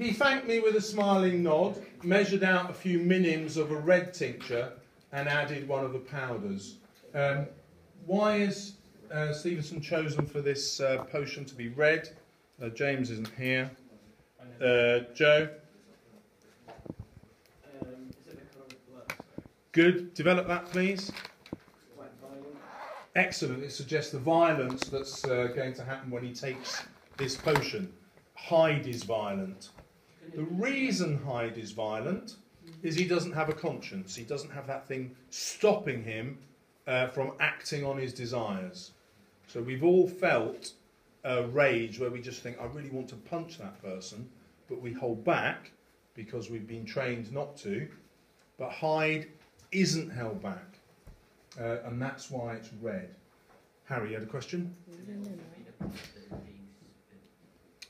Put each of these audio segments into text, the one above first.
He thanked me with a smiling nod, measured out a few minims of a red tincture, and added one of the powders. Why is Stevenson chosen for this potion to be red? James isn't here. Joe? Is it the colour of blood? Good. Develop that, please. Excellent. It suggests the violence that's going to happen when he takes this potion. Hyde is violent. The reason Hyde is violent is he doesn't have a conscience. He doesn't have that thing stopping him from acting on his desires. So we've all felt rage where we just think, I really want to punch that person, but we hold back because we've been trained not to. But Hyde isn't held back. And that's why it's red. Harry, you had a question?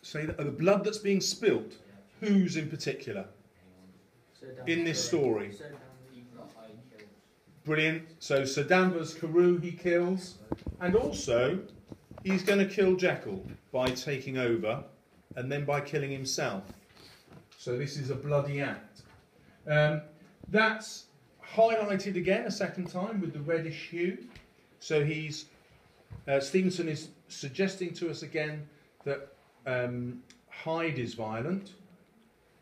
Say that the blood that's being spilt, who's in particular? In this story. Brilliant. So Sir Danvers Carew he kills. And also, he's going to kill Jekyll by taking over and then by killing himself. So this is a bloody act. That's highlighted again a second time with the reddish hue. So he's Stevenson is suggesting to us again that Hyde is violent.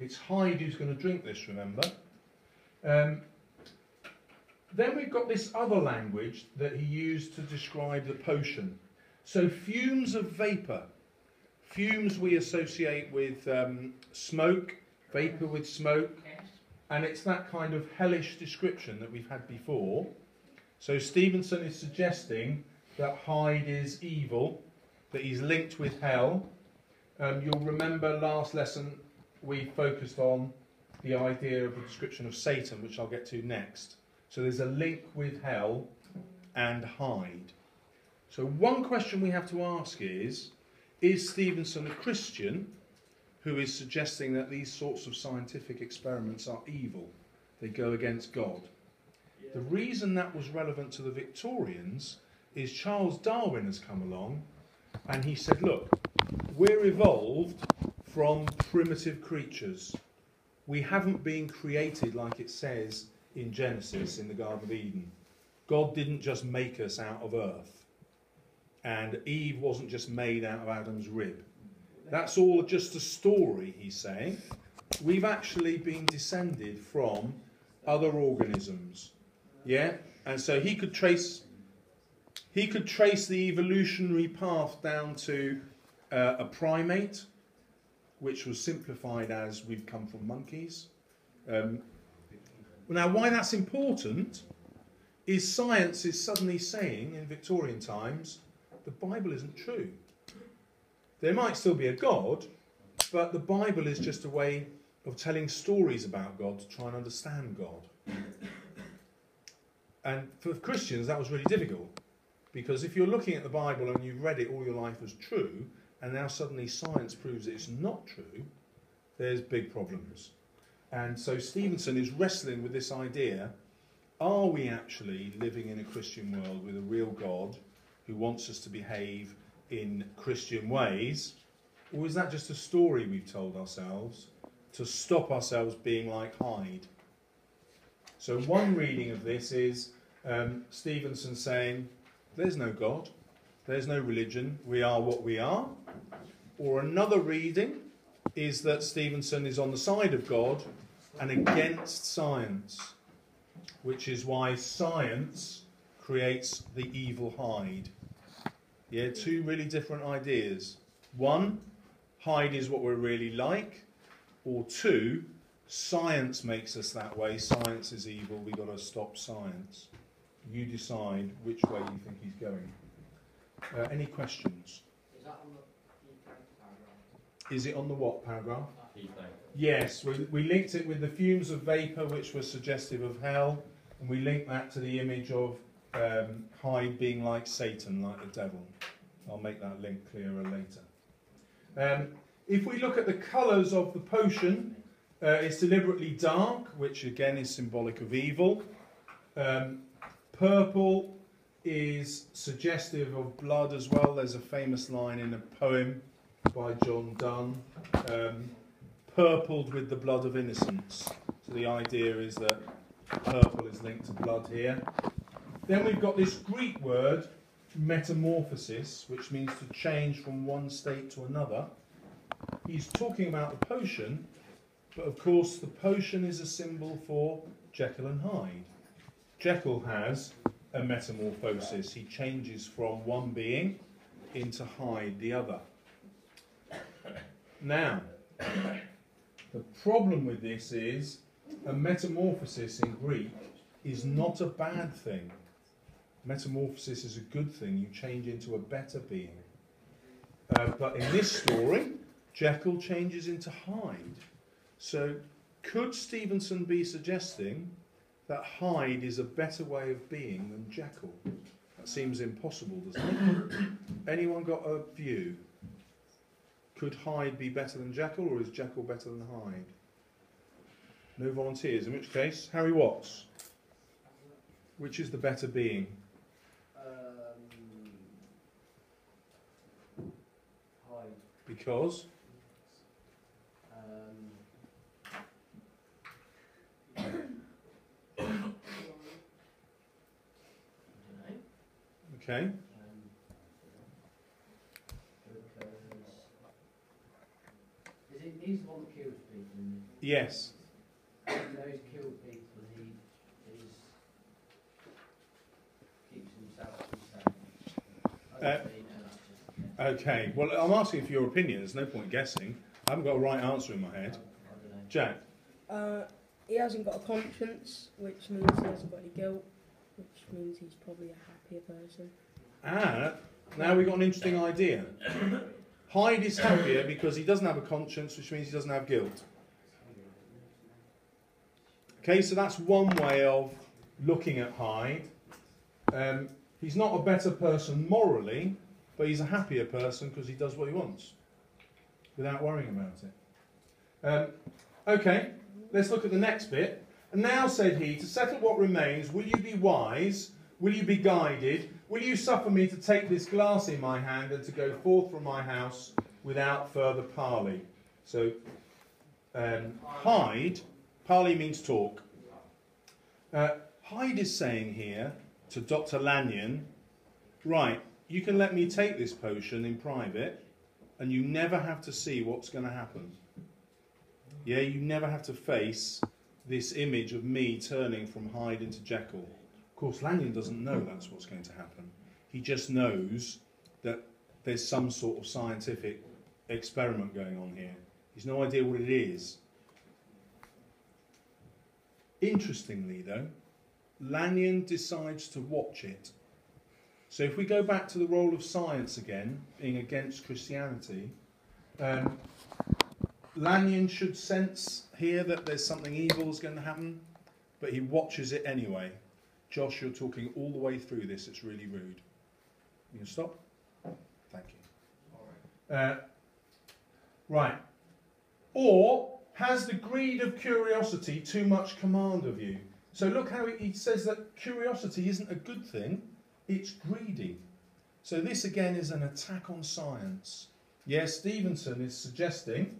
It's Hyde who's going to drink this, remember. Then we've got this other language that he used to describe the potion. So fumes of vapour. Fumes we associate with smoke, vapour with smoke. And it's that kind of hellish description that we've had before. So Stevenson is suggesting that Hyde is evil, that he's linked with hell. You'll remember last lesson we focused on the idea of the description of Satan, which I'll get to next. So there's a link with hell and Hyde. So one question we have to ask is Stevenson a Christian who is suggesting that these sorts of scientific experiments are evil? They go against God. Yeah. The reason that was relevant to the Victorians is Charles Darwin has come along and he said, look, we're evolved from primitive creatures. We haven't been created like it says in Genesis, in the Garden of Eden. God didn't just make us out of earth. And Eve wasn't just made out of Adam's rib. That's all just a story, he's saying. We've actually been descended from other organisms. Yeah? And so he could trace the evolutionary path down to a primate, which was simplified as we've come from monkeys. Now, why that's important is science is suddenly saying, in Victorian times, the Bible isn't true. There might still be a God, but the Bible is just a way of telling stories about God to try and understand God. And for Christians, that was really difficult. Because if you're looking at the Bible and you've read it all your life as true, and now suddenly science proves it's not true, there's big problems. And so Stevenson is wrestling with this idea, are we actually living in a Christian world with a real God who wants us to behave in Christian ways, or is that just a story we've told ourselves to stop ourselves being like Hyde? So one reading of this is Stevenson saying, there's no God, there's no religion, we are what we are. Or another reading is that Stevenson is on the side of God and against science, which is why science creates the evil Hyde. Yeah, two really different ideas. One, Hyde is what we're really like. Or two, science makes us that way. Science is evil. We've got to stop science. You decide which way you think he's going. Any questions? Is that on the Is it on the what paragraph? Yes, we linked it with the fumes of vapour, which were suggestive of hell. And we linked that to the image of Hyde being like Satan, like the devil. I'll make that link clearer later. If we look at the colours of the potion, it's deliberately dark, which again is symbolic of evil. Purple is suggestive of blood as well. There's a famous line in a poem by John Donne. purpled with the blood of innocence. So the idea is that purple is linked to blood here. Then we've got this Greek word, metamorphosis, which means to change from one state to another. He's talking about the potion, but of course the potion is a symbol for Jekyll and Hyde. Jekyll has a metamorphosis. He changes from one being into Hyde, the other. Now, the problem with this is a metamorphosis in Greek is not a bad thing. Metamorphosis is a good thing. You change into a better being. But in this story, Jekyll changes into Hyde. So could Stevenson be suggesting that Hyde is a better way of being than Jekyll? That seems impossible, doesn't it? Anyone got a view? Could Hyde be better than Jekyll, or is Jekyll better than Hyde? No volunteers, in which case, Harry Watts. Which is the better being? Hyde. Because? Okay. Is it he's the one that kills people? Yes. Even though he's killed people, he keeps himself the same. Okay. Well, I'm asking for your opinion. There's no point guessing. I haven't got a right answer in my head. I don't know. Jack? He hasn't got a conscience, which means he hasn't got any guilt, which means he's probably a happier person. Ah, now we've got an interesting idea. Hyde is happier because he doesn't have a conscience, which means he doesn't have guilt. Okay, so that's one way of looking at Hyde. He's not a better person morally, but he's a happier person because he does what he wants without worrying about it. Okay, let's look at the next bit. And now, said he, to settle what remains, will you be wise? Will you be guided? Will you suffer me to take this glass in my hand and to go forth from my house without further parley? So, Hyde, parley means talk. Hyde is saying here to Dr. Lanyon, right, you can let me take this potion in private and you never have to see what's going to happen. Yeah, you never have to face this image of me turning from Hyde into Jekyll. Of course, Lanyon doesn't know that's what's going to happen. He just knows that there's some sort of scientific experiment going on here. He's no idea what it is. Interestingly, though, Lanyon decides to watch it. So if we go back to the role of science again, being against Christianity, Lanyon should sense here that there's something evil is going to happen, but he watches it anyway. Josh, you're talking all the way through this. It's really rude. You can stop? Thank you. All right. Right. Or has the greed of curiosity too much command of you? So look how he says that curiosity isn't a good thing. It's greedy. So this again is an attack on science. Yes, Stevenson is suggesting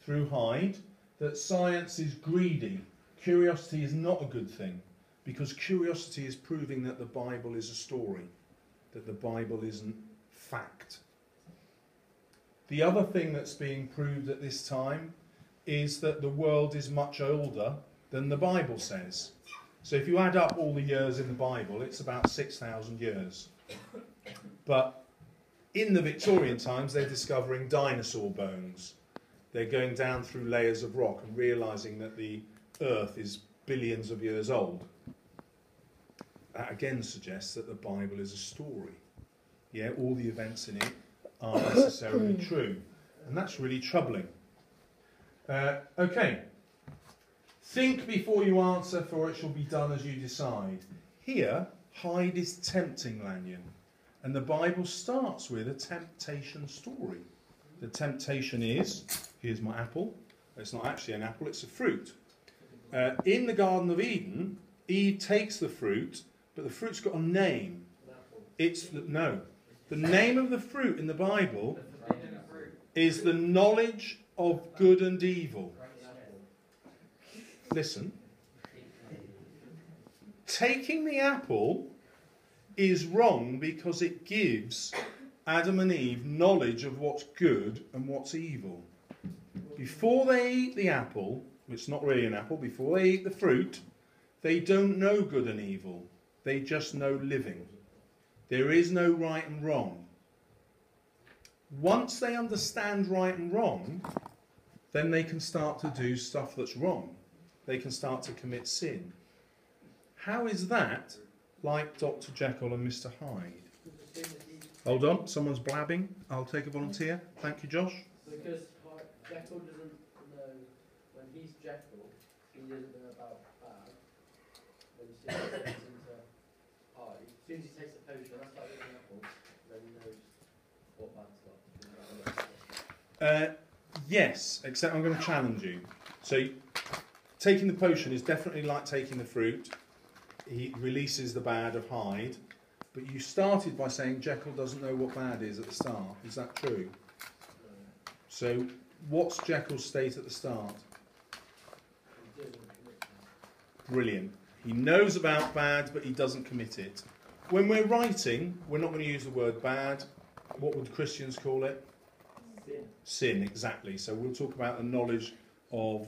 through Hyde that science is greedy. Curiosity is not a good thing, because curiosity is proving that the Bible is a story, that the Bible isn't fact. The other thing that's being proved at this time is that the world is much older than the Bible says. So if you add up all the years in the Bible, it's about 6,000 years. But in the Victorian times, they're discovering dinosaur bones. They're going down through layers of rock and realising that the earth is billions of years old. That again suggests that the Bible is a story. Yeah, all the events in it aren't necessarily true. And that's really troubling. Okay. Think before you answer, for it shall be done as you decide. Here, Hyde is tempting Lanyon. And the Bible starts with a temptation story. The temptation is, here's my apple. It's not actually an apple, it's a fruit. In the Garden of Eden, Eve takes the fruit, but the fruit's got a name. It's the, no. The name of the fruit in the Bible is the knowledge of good and evil. Listen. Taking the apple is wrong because it gives Adam and Eve knowledge of what's good and what's evil. Before they eat the apple, it's not really an apple, before they eat the fruit, they don't know good and evil. They just know living. There is no right and wrong. Once they understand right and wrong, then they can start to do stuff that's wrong. They can start to commit sin. How is that like Dr. Jekyll and Mr. Hyde? Hold on, someone's blabbing. I'll take a volunteer. Thank you, Josh. Because Jekyll doesn't know, when he's Jekyll, he doesn't know about bad. When he takes into Hyde, as soon as he takes the potion, that's like an apple, then he knows what bad's got. Yes, except I'm going to challenge you. So, taking the potion is definitely like taking the fruit. He releases the bad of Hyde. But you started by saying Jekyll doesn't know what bad is at the start. Is that true? So, what's Jekyll's state at the start? Brilliant. He knows about bad, but he doesn't commit it. When we're writing, we're not going to use the word bad. What would Christians call it? Sin. Sin, exactly. So we'll talk about the knowledge of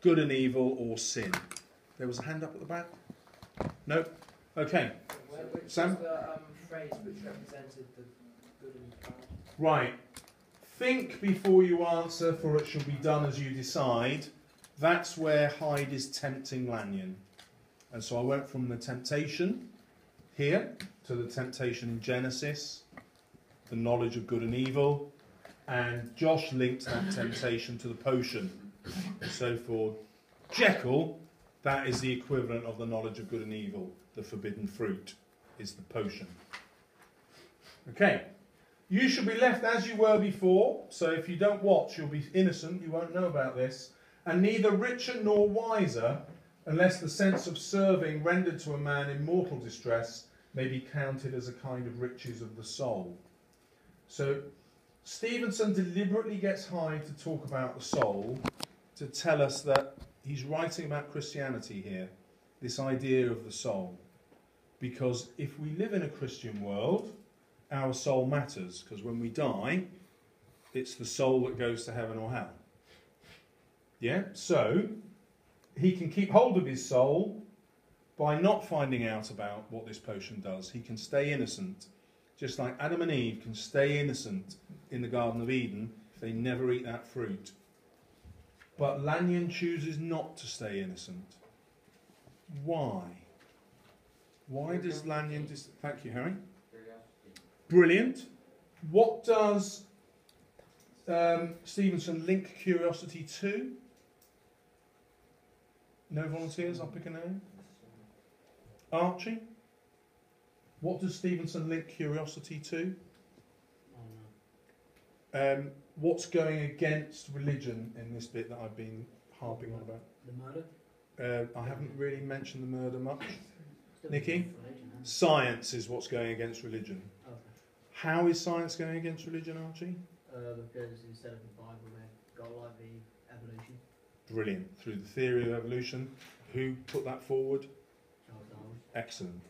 good and evil or sin. There was a hand up at the back? No? Okay. Which Sam? Was the phrase which represented the good and bad? Right. Think before you answer, for it shall be done as you decide. That's where Hyde is tempting Lanyon. And so I went from the temptation here to the temptation in Genesis, the knowledge of good and evil, and Josh linked that temptation to the potion. So for Jekyll, that is the equivalent of the knowledge of good and evil. The forbidden fruit is the potion. Okay. You shall be left as you were before. So if you don't watch, you'll be innocent. You won't know about this. And neither richer nor wiser, unless the sense of serving rendered to a man in mortal distress may be counted as a kind of riches of the soul. So Stevenson deliberately gets Hyde to talk about the soul to tell us that he's writing about Christianity here, this idea of the soul. Because if we live in a Christian world, our soul matters. Because when we die, it's the soul that goes to heaven or hell. Yeah? So, he can keep hold of his soul by not finding out about what this potion does. He can stay innocent. Just like Adam and Eve can stay innocent in the Garden of Eden if they never eat that fruit. But Lanyon chooses not to stay innocent. Why? Why does Lanyon... Thank you, Harry. Brilliant. What does Stevenson link curiosity to? No volunteers? I'll pick a name. Archie? What does Stevenson link curiosity to? What's going against religion in this bit that I've been harping on about? The murder? I haven't really mentioned the murder much. Nikki? Science is what's going against religion. Okay. How is science going against religion, Archie? Because instead of the Bible, they've got like the evolution. Brilliant. Through the theory of evolution. Who put that forward? John Donne. Excellent.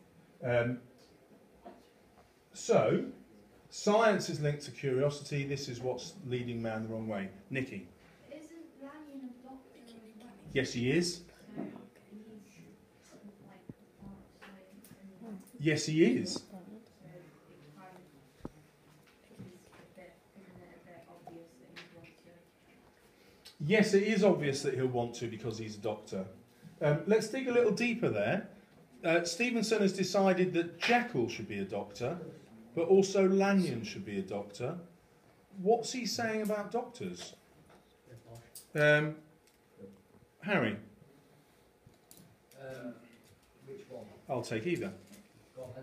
So, science is linked to curiosity. This is what's leading man the wrong way. Nikki? Isn't Lanyon a doctor? Yes, he is. Yes, he is. Yes, it is obvious that he'll want to because he's a doctor. Let's dig a little deeper there. Stevenson has decided that Jekyll should be a doctor, but also Lanyon should be a doctor. What's he saying about doctors? Harry? Which one? I'll take either.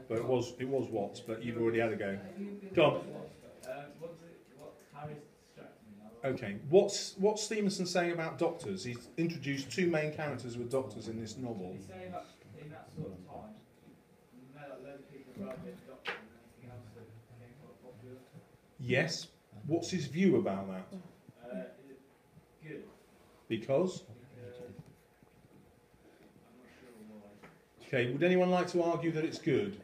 But it was Watts, but you've already had a go. Go on. Okay, what's Stevenson saying about doctors? He's introduced two main characters with doctors in this novel. He's saying that in that sort of time, yes. What's his view about that? Because? Okay, would anyone like to argue that it's good?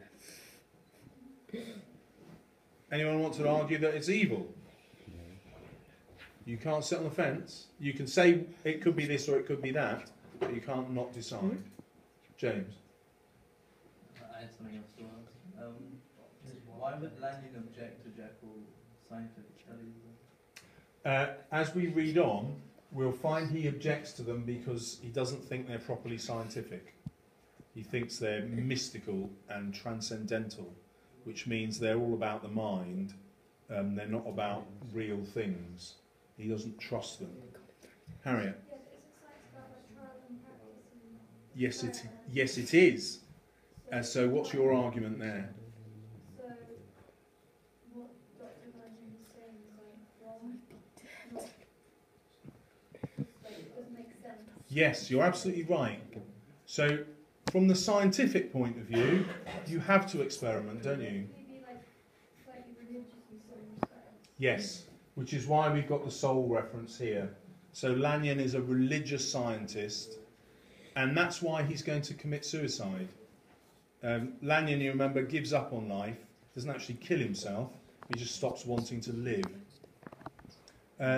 Anyone want to argue that it's evil? You can't sit on the fence. You can say it could be this or it could be that, but you can't not decide. James? I have something else to ask. Why would Lanyon object to Jekyll scientific studies? As we read on, we'll find he objects to them because he doesn't think they're properly scientific. He thinks they're mystical and transcendental, which means they're all about the mind, they're not about real things. He doesn't trust them. Harriet? Yes, it is. So what's your argument there? So what Dr. Lanyon is saying is wrong. It doesn't make sense. Yes, you're absolutely right. So from the scientific point of view, you have to experiment, don't you? Yes, which is why we've got the soul reference here. So Lanyon is a religious scientist, and that's why he's going to commit suicide. Lanyon, you remember, gives up on life, doesn't actually kill himself, he just stops wanting to live.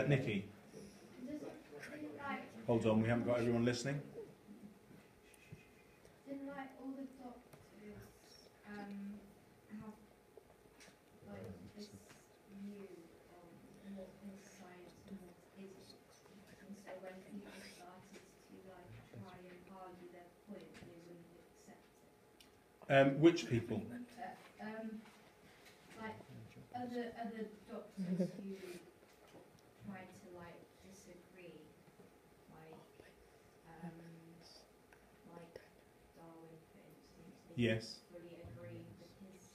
Nikki? Hold on, we haven't got everyone listening. Which people? Like other doctors who tried to like disagree, like Darwin, for instance. Yes. Fully agree with his things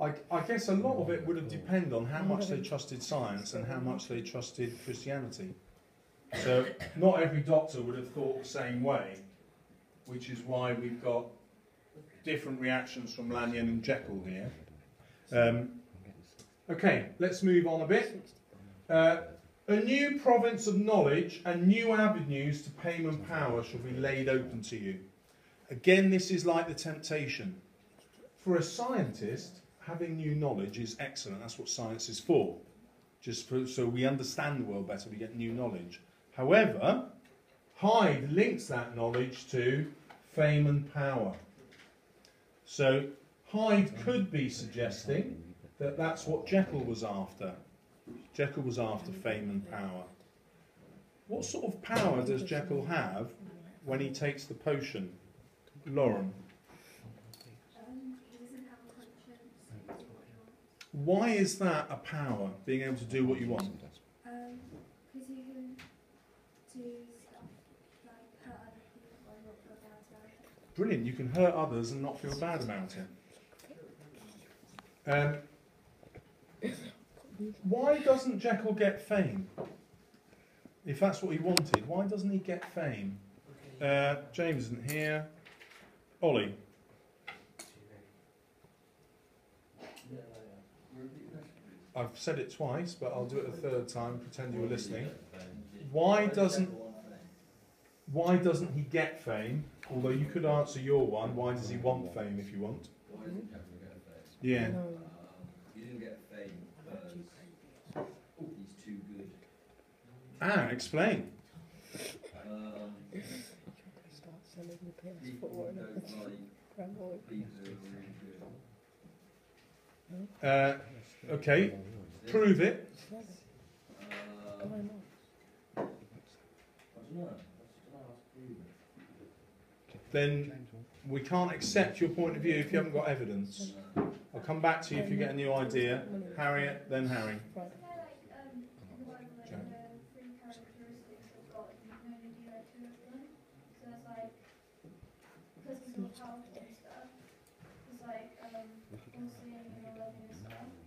first. I guess a lot of it would have depended on how much they trusted science and how much they trusted Christianity. So not every doctor would have thought the same way, which is why we've got different reactions from Lanyon and Jekyll here. Okay, let's move on a bit. A new province of knowledge and new avenues to fame and power shall be laid open to you. Again, this is like the temptation. For a scientist, having new knowledge is excellent. That's what science is for. So we understand the world better, we get new knowledge. However, Hyde links that knowledge to fame and power. So Hyde could be suggesting that that's what Jekyll was after. Jekyll was after fame and power. What sort of power does Jekyll have when he takes the potion? Lauren? He doesn't have a conscience. Why is that a power, being able to do what you want? Because you can do stuff like hurt other people and not feel bad about it. Brilliant, you can hurt others and not feel bad about it. Why doesn't Jekyll get fame? If that's what he wanted, why doesn't he get fame? James isn't here. Ollie? I've said it twice, but I'll do it a third time, pretend you were listening. Why doesn't he get fame? Although you could answer your one, why does he want fame if you want? Why didn't Jekyll get fame? Yeah. He didn't get fame because he's too good. Ah, explain. He start selling the PS4 and everything. Okay, prove it. Then we can't accept your point of view if you haven't got evidence. I'll come back to you if you get a new idea. Harriet, then Harry.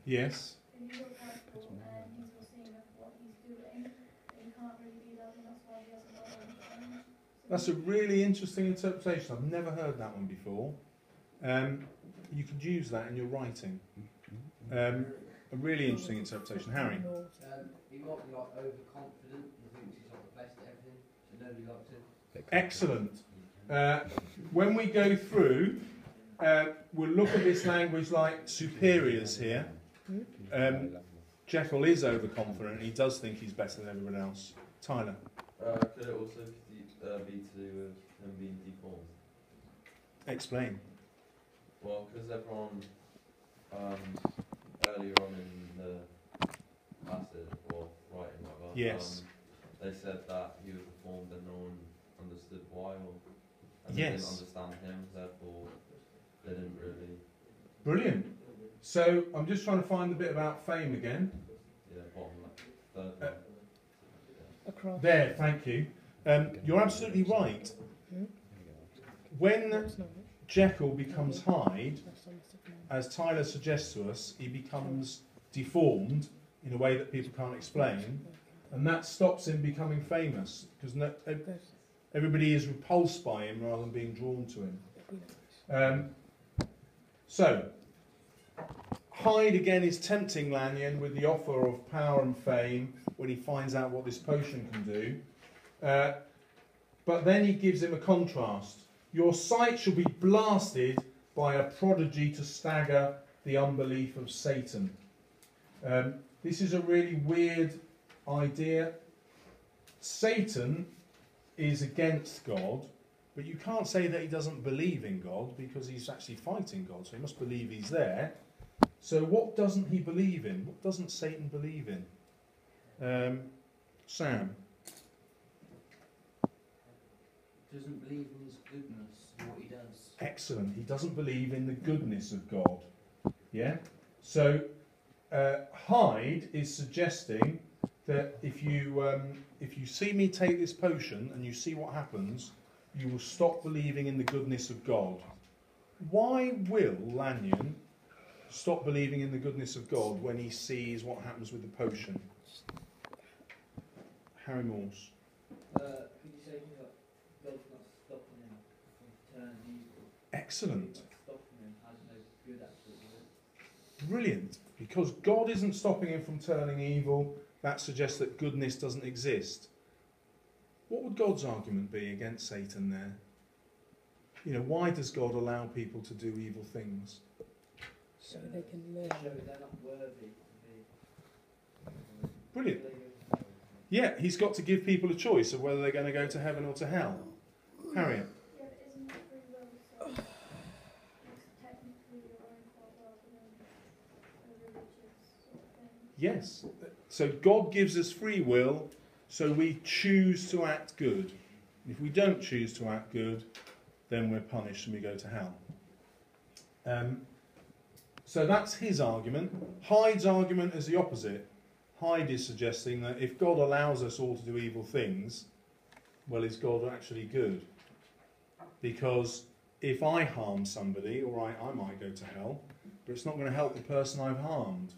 Yes. That's a really interesting interpretation. I've never heard that one before. You could use that in your writing. A really interesting interpretation. Harry? He might be overconfident. He thinks he's got the best Excellent. When we go through, we'll look at this language like superiors here. Jekyll is overconfident. He does think he's better than everyone else. Tyler? Could it also be to do with him being deformed? Explain. Well, because everyone earlier on in the passage, or writing, whatever, yes, they said that he was deformed and no one understood why, or yes, didn't understand him, therefore they didn't really. Brilliant. So I'm just trying to find the bit about fame again. Yeah, bottom left, third one. There, thank you. You're absolutely right. When Jekyll becomes Hyde, as Tyler suggests to us, he becomes deformed in a way that people can't explain, and that stops him becoming famous, because no, everybody is repulsed by him rather than being drawn to him. So, Hyde again is tempting Lanyon with the offer of power and fame when he finds out what this potion can do, but then he gives him a contrast. Your sight shall be blasted by a prodigy to stagger the unbelief of Satan. This is a really weird idea. Satan is against God, but you can't say that he doesn't believe in God, because he's actually fighting God, so he must believe he's there. So what doesn't he believe in? What doesn't Satan believe in? Sam? Doesn't believe in his goodness, what he does. Excellent. He doesn't believe in the goodness of God. Yeah? So Hyde is suggesting that if you see me take this potion and you see what happens, you will stop believing in the goodness of God. Why will Lanyon stop believing in the goodness of God when he sees what happens with the potion? Harry Morse. Excellent. Brilliant. Because God isn't stopping him from turning evil, that suggests that goodness doesn't exist. What would God's argument be against Satan there? You know, why does God allow people to do evil things? So they can learn. They're not worthy. Brilliant. Yeah, he's got to give people a choice of whether they're going to go to heaven or to hell. Harriet. Yes. So God gives us free will, so we choose to act good. If we don't choose to act good, then we're punished and we go to hell. So that's his argument. Hyde's argument is the opposite. Hyde is suggesting that if God allows us all to do evil things, well, is God actually good? Because if I harm somebody, all right, I might go to hell, but it's not going to help the person I've harmed.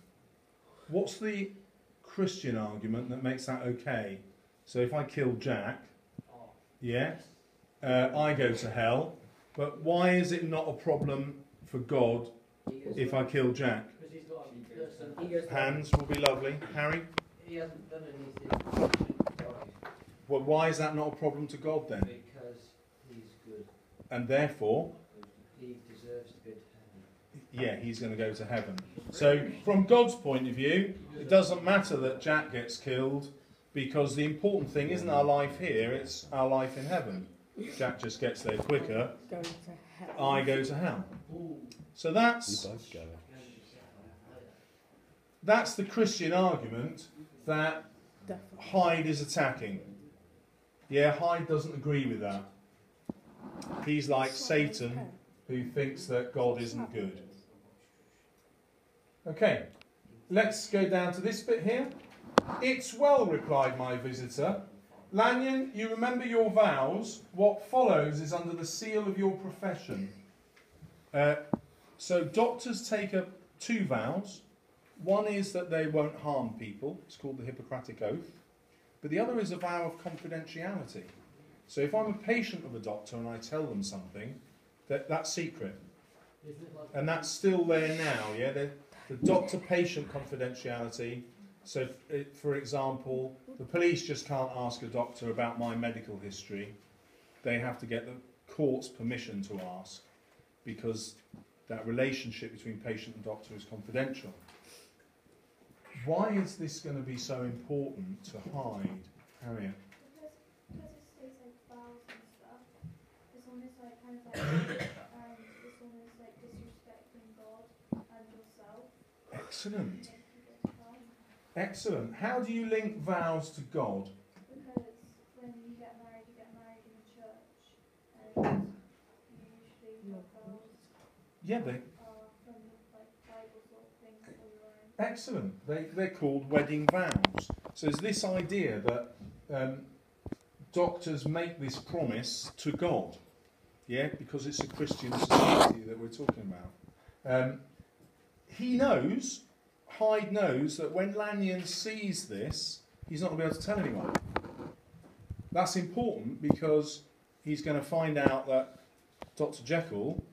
What's the Christian argument that makes that okay? So if I kill Jack, yeah, I go to hell, but why is it not a problem for God if I kill Jack? Hands will be lovely. Harry? He hasn't done anything. Well, why is that not a problem to God then? Because he's good. And therefore? He deserves to go to heaven. Yeah, he's going to go to heaven. So, from God's point of view, it doesn't matter that Jack gets killed, because the important thing isn't our life here, it's our life in heaven. Jack just gets there quicker. I go to hell. So that's the Christian argument that Hyde is attacking. Yeah, Hyde doesn't agree with that. He's like Satan, who thinks that God isn't good. Okay, let's go down to this bit here. It's well, replied my visitor. Lanyon, you remember your vows. What follows is under the seal of your profession. So doctors take up two vows. One is that they won't harm people. It's called the Hippocratic Oath. But the other is a vow of confidentiality. So if I'm a patient of a doctor and I tell them something, that's secret. And that's still there now, yeah? The doctor-patient confidentiality So, for example, the police just can't ask a doctor about my medical history. They have to get the court's permission to ask, because that relationship between patient and doctor is confidential. Why is this going to be so important to Hyde, Harriet? Because it states like vows and stuff. It's almost like kind of like it's almost like disrespecting God and yourself. Excellent. Excellent. How do you link vows to God? Because when you get married in the church, and you usually have vows. Yeah, they. From like Bible sort of things or your own. Excellent. They're called wedding vows. So it's this idea that doctors make this promise to God, yeah, because it's a Christian society that we're talking about. He knows. Hyde knows that when Lanyon sees this, he's not going to be able to tell anyone. That's important because he's going to find out that Dr. Jekyll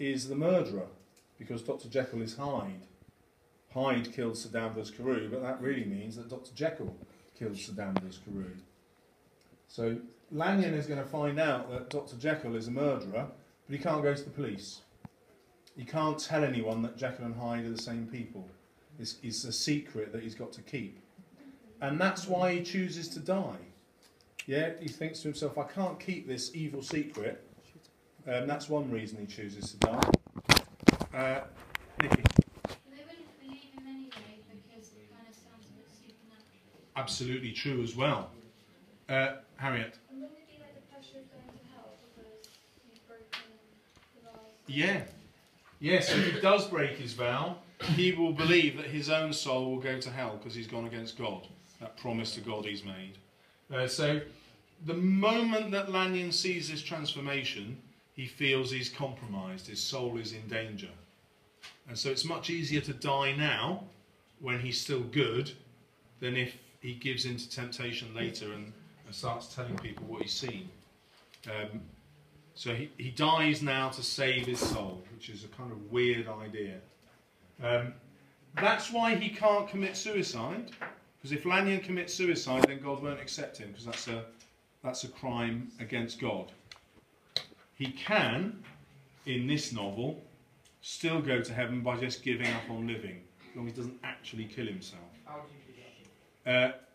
is the murderer, because Dr. Jekyll is Hyde. Hyde killed Sir Danvers Carew, but that really means that Dr. Jekyll killed Sir Danvers Carew. So Lanyon is going to find out that Dr. Jekyll is a murderer, but he can't go to the police. He can't tell anyone that Jekyll and Hyde are the same people. It's a secret that he's got to keep. And that's why he chooses to die. Yeah, he thinks to himself, I can't keep this evil secret. That's one reason he chooses to die. Nikki? They wouldn't believe him anyway because it kind of sounds a bit supernatural. Absolutely true as well. Harriet? And wouldn't it be like the pressure of going to hell because he's broken the vows? Yeah. Yes, if he does break his vow, he will believe that his own soul will go to hell because he's gone against God, that promise to God he's made. So the moment that Lanyon sees this transformation, he feels he's compromised, his soul is in danger. And so it's much easier to die now, when he's still good, than if he gives in to temptation later and starts telling people what he's seen. So he dies now to save his soul, which is a kind of weird idea. That's why he can't commit suicide, because if Lanyon commits suicide, then God won't accept him, because that's a crime against God. He can, in this novel, still go to heaven by just giving up on living, as long as he doesn't actually kill himself. How do you do that?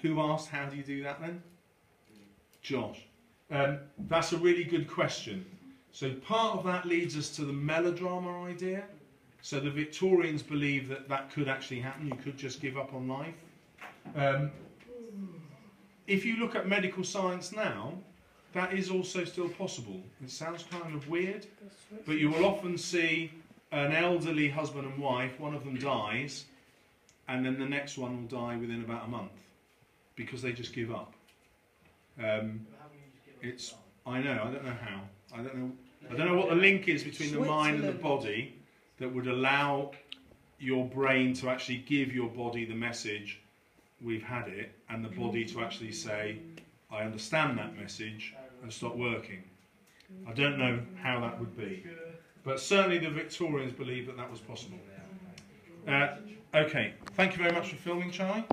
Who asked how do you do that then? Josh. That's a really good question. So part of that leads us to the melodrama idea. So the Victorians believe that that could actually happen. You could just give up on life. If you look at medical science now, that is also still possible. It sounds kind of weird, but you will often see an elderly husband and wife, one of them dies, and then the next one will die within about a month, because they just give up. I know, I don't know how. I don't know what the link is between the mind and the body that would allow your brain to actually give your body the message, we've had it, and the body to actually say, I understand that message, and stop working. I don't know how that would be. But certainly the Victorians believe that that was possible. Okay, thank you very much for filming, Charlie.